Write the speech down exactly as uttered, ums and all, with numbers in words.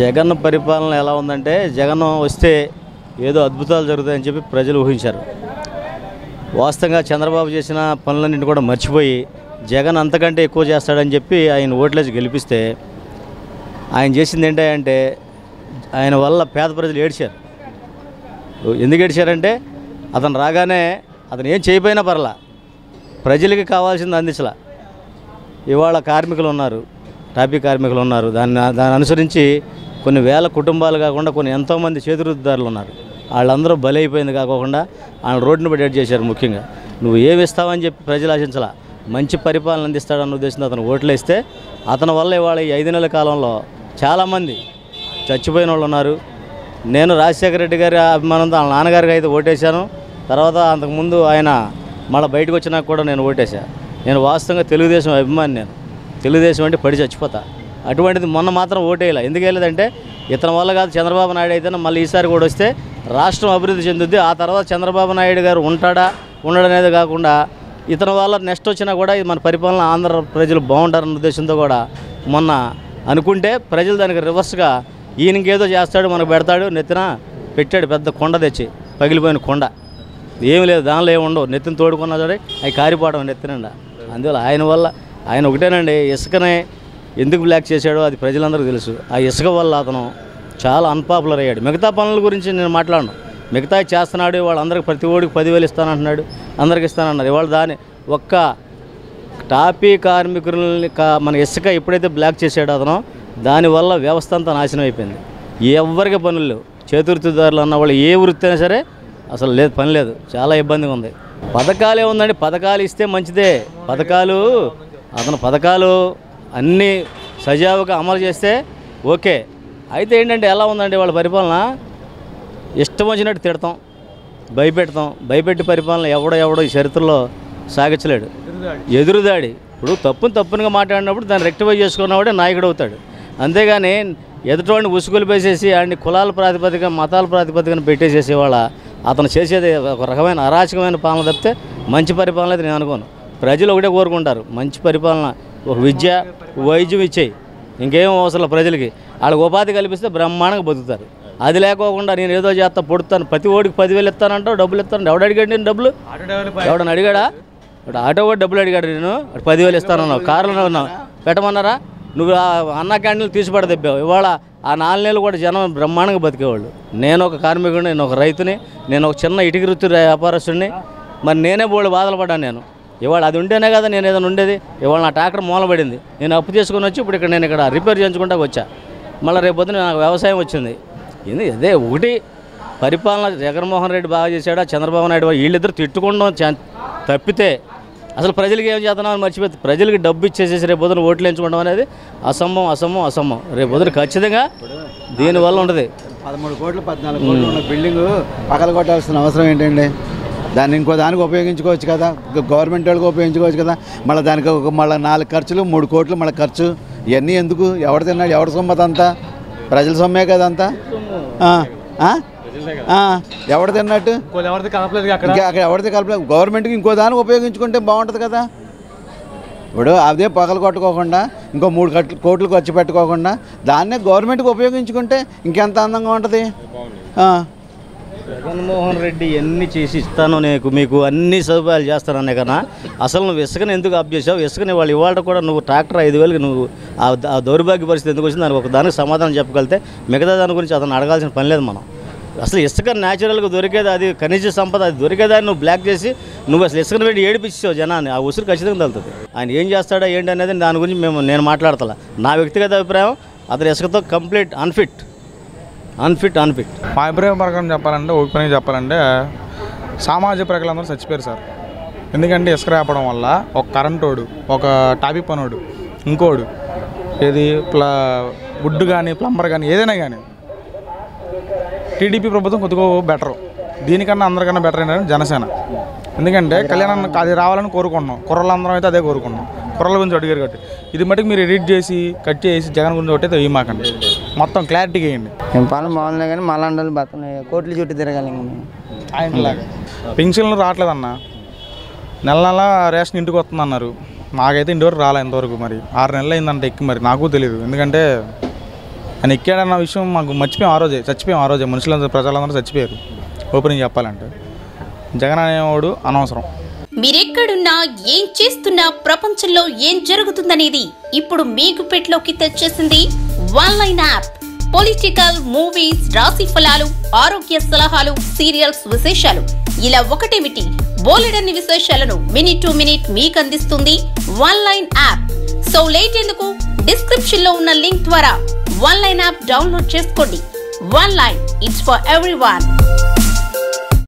జగన్ పరిపాలన ఎలా ఉందంటే జగన్ వస్తే ఏదో అద్భుతాలు జరుగుతాయని చెప్పి ప్రజలు ఊహించారు. వాస్తవంగా చంద్రబాబు చేసిన పనులన్నింటినీ కూడా మర్చిపోయి జగన్ అంతకంటే ఎక్కువ చేస్తాడని చెప్పి ఆయన ఓట్లేసి గెలిపిస్తే ఆయన చేసింది ఏంటంటే ఆయన వల్ల పేద ప్రజలు ఏడ్చారు. ఎందుకు ఏడ్చారంటే అతను రాగానే అతను ఏం చేయపోయినా పర్లా, ప్రజలకి కావాల్సింది అందించలా. ఇవాళ కార్మికులు ఉన్నారు, ట్రాఫిక్ కార్మికులు ఉన్నారు, దాన్ని దాన్ని అనుసరించి కొన్ని వేల కుటుంబాలు కాకుండా కొన్ని ఎంతోమంది చేతివృత్తిదారులు ఉన్నారు. వాళ్ళందరూ బలైపోయింది కాకుండా వాళ్ళు రోడ్డును బట్టి ఎడ్ చేశారు. ముఖ్యంగా నువ్వు ఏమి ఇస్తావని చెప్పి ప్రజలు ఆశించలా, మంచి పరిపాలన అందిస్తాడన్న ఉద్దేశంతో అతను ఓట్లు వేస్తే అతని వల్ల ఇవాళ ఈ ఐదు నెలల కాలంలో చాలామంది చచ్చిపోయిన వాళ్ళు ఉన్నారు. నేను రాజశేఖర రెడ్డి గారి అభిమానంతో వాళ్ళ నాన్నగారికి అయితే ఓటేశాను, తర్వాత అంతకుముందు ఆయన మళ్ళీ బయటకు వచ్చినాక కూడా నేను ఓటేశాను. నేను వాస్తవంగా తెలుగుదేశం అభిమాని, నేను తెలుగుదేశం అంటే పడి చచ్చిపోతా. అటువంటిది మొన్న మాత్రం ఓటేయాల. ఎందుకు వేయలేదంటే ఇతని వల్ల కాదు, చంద్రబాబు నాయుడు అయితేనే మళ్ళీ ఈసారి కూడా వస్తే రాష్ట్రం అభివృద్ధి చెందుద్ది. ఆ తర్వాత చంద్రబాబు నాయుడు గారు ఉంటాడా ఉండడనేది కాకుండా ఇతని వల్ల నెక్స్ట్ వచ్చినా కూడా మన పరిపాలన ఆంధ్ర ప్రజలు బాగుంటారన్న ఉద్దేశంతో కూడా మొన్న అనుకుంటే ప్రజలు దానికి రివర్స్గా ఈయనకేదో చేస్తాడు మనకు పెడతాడు నెత్తిన పెట్టాడు పెద్ద కొండ తెచ్చి, పగిలిపోయిన కొండ ఏమి లేదు, దానిలో ఏమి ఉండవు, నెత్తిన తోడుకున్నా సరే అవి కారిపోవడం నెత్తినండి. అందువల్ల ఆయన వల్ల ఆయన ఒకటేనండి, ఇసుకనే ఎందుకు బ్లాక్ చేశాడో అది ప్రజలందరికీ తెలుసు. ఆ ఇసుక వల్ల అతను చాలా అన్పాపులర్ అయ్యాడు. మిగతా పనుల గురించి నేను మాట్లాడను, మిగతా చేస్తున్నాడు, వాళ్ళందరికీ ప్రతి ఓడికి పదివేలు ఇస్తానంటున్నాడు, అందరికి ఇస్తానన్నారు. ఇవాళ దాని ఒక్క టాపీ కార్మికులని కా మన ఇసుక ఎప్పుడైతే బ్లాక్ చేశాడో అతను దానివల్ల వ్యవస్థ అంతా నాశనం అయిపోయింది. ఎవరికి పనులు లేవు, చేతివృత్తిదారులు అన్న వాళ్ళు ఏ వృత్తి అయినా సరే అసలు లేదు, పని లేదు, చాలా ఇబ్బందిగా ఉంది. పథకాలే ఉందండి, పథకాలు ఇస్తే మంచిదే, పథకాలు అతను పథకాలు అన్నీ సజావుగా అమలు చేస్తే ఓకే. అయితే ఏంటంటే ఎలా ఉందంటే వాళ్ళ పరిపాలన ఇష్టం వచ్చినట్టు తిడతాం, భయపెడతాం. భయపెట్టి పరిపాలన ఎవడో ఎవడో ఈ చరిత్రలో సాగించలేడు. ఎదురుదాడి ఇప్పుడు తప్పును తప్పునుగా మాట్లాడినప్పుడు దాన్ని రెక్టిఫై చేసుకున్నవాడే నాయకుడు అవుతాడు. అంతేగాని ఎదుటివాడిని ఉసుగులిపేసేసి వాడిని కులాల ప్రాతిపదికన మతాల ప్రాతిపదికన పెట్టేసేసి వాళ్ళ అతను చేసేది ఒక రకమైన అరాచకమైన పాలన తప్పితే మంచి పరిపాలన అయితే నేను అనుకోను. ప్రజలు ఒకటే కోరుకుంటారు, మంచి పరిపాలన, ఒక విద్య వైద్యం ఇచ్చేయి, ఇంకేం అవసరం ప్రజలకి, వాళ్ళకి ఉపాధి కల్పిస్తే బ్రహ్మాండంగా బతుకుతారు. అది లేకోకుండా నేను ఏదో చేస్తా పొడుతాను, ప్రతి ఓడికి పదివేలు ఇస్తానంటావు, డబ్బులు ఇస్తాను, ఎవడ అడిగాడు నేను డబ్బులు? ఎవడని అడిగాడా? ఇప్పుడు ఆటో కూడా డబ్బులు అడిగాడు, నేను పదివేలు ఇస్తానన్నావు, కారులో ఉన్నావు పెట్టమన్నారా? నువ్వు అన్న క్యాంటీన్లు తీసి పడ దెబ్బావు. ఇవాళ ఆ నాలుగు నెలలు కూడా జనం బ్రహ్మాండంగా బతికేవాళ్ళు. నేను ఒక కార్మికుడిని, నేను ఒక రైతుని, నేను ఒక చిన్న ఇటుక వృత్తి వ్యాపారస్తుడిని, మరి నేనే బోళ్ళు బాధలు పడ్డాను. నేను ఇవాళ అది ఉంటేనే కదా నేను ఏదైనా ఉండేది. ఇవాళ నా ట్రాక్టర్ మూలబడింది, నేను అప్పు తీసుకుని వచ్చి ఇప్పుడు ఇక్కడ నేను ఇక్కడ రిపేర్ చేయించుకుంటా వచ్చా, మళ్ళీ రేపొద్దున నాకు వ్యవసాయం వచ్చింది. ఇది అదే ఒకటి పరిపాలన జగన్మోహన్ రెడ్డి బాగా చేశాడా చంద్రబాబు నాయుడు, వీళ్ళిద్దరు తిట్టుకుంటాం తప్పితే అసలు ప్రజలకి ఏం చేద్దామని మర్చిపోతుంది. ప్రజలకి డబ్బు ఇచ్చేసేసి రేపు పొద్దున ఓట్లు వేయించుకోవడం అనేది అసంభవం, అసంభవం, అసంభవం. రేపు పొద్దున ఖచ్చితంగా దీనివల్ల ఉంటుంది. పదమూడు కోట్లు పద్నాలుగు కోట్లు ఉన్న బిల్డింగ్ పగల కొట్టాల్సిన అవసరం ఏంటండి? దాన్ని ఇంకో దానికి ఉపయోగించుకోవచ్చు కదా, గవర్నమెంట్ వాళ్ళకి ఉపయోగించుకోవచ్చు కదా. మళ్ళీ దానికి ఒక మళ్ళీ నాలుగు ఖర్చులు, మూడు కోట్లు మళ్ళీ ఖర్చు, ఇవన్నీ ఎందుకు? ఎవరు తిన్నాడు? ఎవరి సొమ్మత అంతా ప్రజల సొమ్మే కదంతా. ఎవరు తిన్నట్టు అక్కడ ఎవరిది కలపలేదు. గవర్నమెంట్కి ఇంకో దానికి ఉపయోగించుకుంటే బాగుంటుంది కదా. ఇప్పుడు అదే పగలు కొట్టుకోకుండా ఇంకో మూడు కోట్లు ఖర్చు పెట్టుకోకుండా దాన్నే గవర్నమెంట్కి ఉపయోగించుకుంటే ఇంకెంత అందంగా ఉంటుంది. జగన్మోహన్ రెడ్డి ఎన్ని చేసి ఇస్తాను నీకు, మీకు అన్ని సదుపాయాలు చేస్తాననే కన్నా అసలు నువ్వు ఇసుకని ఎందుకు ఆప్ చేసావు? ఇసుకని వాళ్ళు ఇవాళ కూడా నువ్వు ట్రాక్టర్ ఐదు వేలకి నువ్వు ఆ దౌర్భాగ్య పరిస్థితి ఎందుకు వచ్చింది? దానికి ఒక దానికి సమాధానం చెప్పగలితే మిగతా దాని గురించి అతను అడగాల్సిన పని లేదు. మనం అసలు ఇసుక న్యాచురల్గా దొరికేది, అది ఖనిజ సంపద, అది దొరికేదాన్ని నువ్వు బ్లాక్ చేసి నువ్వు అసలు ఇసుకను పెట్టి ఏడిపించావు జనాన్ని. ఆ ఉసురు ఖచ్చితంగా తగులుతుంది. ఆయన ఏం చేస్తాడా ఏంటి అనేది దాని గురించి మేము నేను మాట్లాడతా. నా వ్యక్తిగత అభిప్రాయం అతను ఇసుకతో కంప్లీట్ అన్ఫిట్ అన్ఫిట్ అన్ఫిట్ మా అభిప్రాయం ప్రకారం చెప్పాలంటే, ఓపెన్గా చెప్పాలంటే సామాజిక ప్రజలందరూ చచ్చిపోయారు సార్. ఎందుకంటే ఇసుక రాపడం వల్ల ఒక కరెంటోడు, ఒక టాపీ పనోడు, ఇంకోడు ఏది ప్లా వుడ్ కానీ ప్లంబర్ కానీ ఏదైనా కానీ టీడీపీ ప్రభుత్వం కొద్దిగా బెటరు, దీనికన్నా అందరికన్నా బెటర్ ఏంటంటే జనసేన. ఎందుకంటే కళ్యాణం అది రావాలని కోరుకుంటున్నాం, కుర్రలందరం అయితే అదే కోరుకున్నాం. కుర్రల గురించి అడిగారు కాబట్టి ఇది మటుకు మీరు ఎడిట్ చేసి కట్ చేసి జగన్ గురించి ఒకటి అవి మాకండి, మొత్తం క్లారిటీ వేయండి. మేము పాలన బాగున్నాయి కానీ మళ్ళీ బతున్నా కోట్లు చుట్టూ తిరగాలి. ఆయనలాగా పెన్షన్లు రావట్లేదన్న, నెల నెల రేషన్ ఇంటికి వస్తుంది అన్నారు, నాకైతే ఇంటి వరకు రాలే ఇంతవరకు. మరి ఆరు నెలలు అయిందంటే ఎక్కి, మరి నాకు తెలియదు. ఎందుకంటే అని ఎక్కాడన్న విషయం మాకు మర్చిపోయాం. ఆ రోజే చచ్చిపోయాం. ఆ రోజే మనుషులందరూ ప్రజలందరూ చచ్చిపోయారు. ఓపెనింగ్ చెప్పాలంటే జగన్ అనేవాడు అనవసరం. మీరెక్కడున్నా ఏం చేస్తున్నా ప్రపంచంలో ఏం జరుగుతుందనేది ఇప్పుడు మీకు పెట్లోకి తెచ్చేసింది ఆన్లైన్ యాప్. పొలిటికల్, మూవీస్, రాశి ఫలాలు, ఆరోగ్య సలహాలు, సీరియల్స్ విశేషాలు, ఇలా ఒకటేమిటి బోలెడన్ని విశేషాలను మినిట్ టు మినిట్ మీకు అందిస్తుంది ఆన్లైన్ యాప్. సో లేట్ ఎందుకు, డిస్క్రిప్షన్ లో ఉన్న లింక్ ద్వారా ఆన్లైన్ యాప్ డౌన్లోడ్ చేసుకోండి. Online, it's for everyone.